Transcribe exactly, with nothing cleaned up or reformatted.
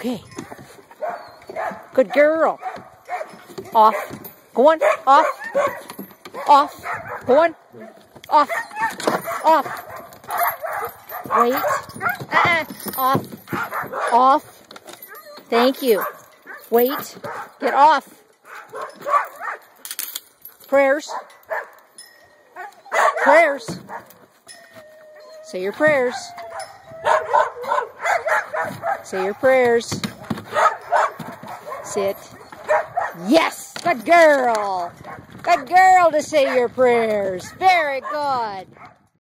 Okay. Good girl. Off. Go on. Off. Off. Go on. Off. Off. Wait. Uh-uh. Off. Off. Thank you. Wait. Get off. Prayers. Prayers. Say your prayers. Say your prayers. Sit. Yes! Good girl! Good girl to say your prayers. Very good.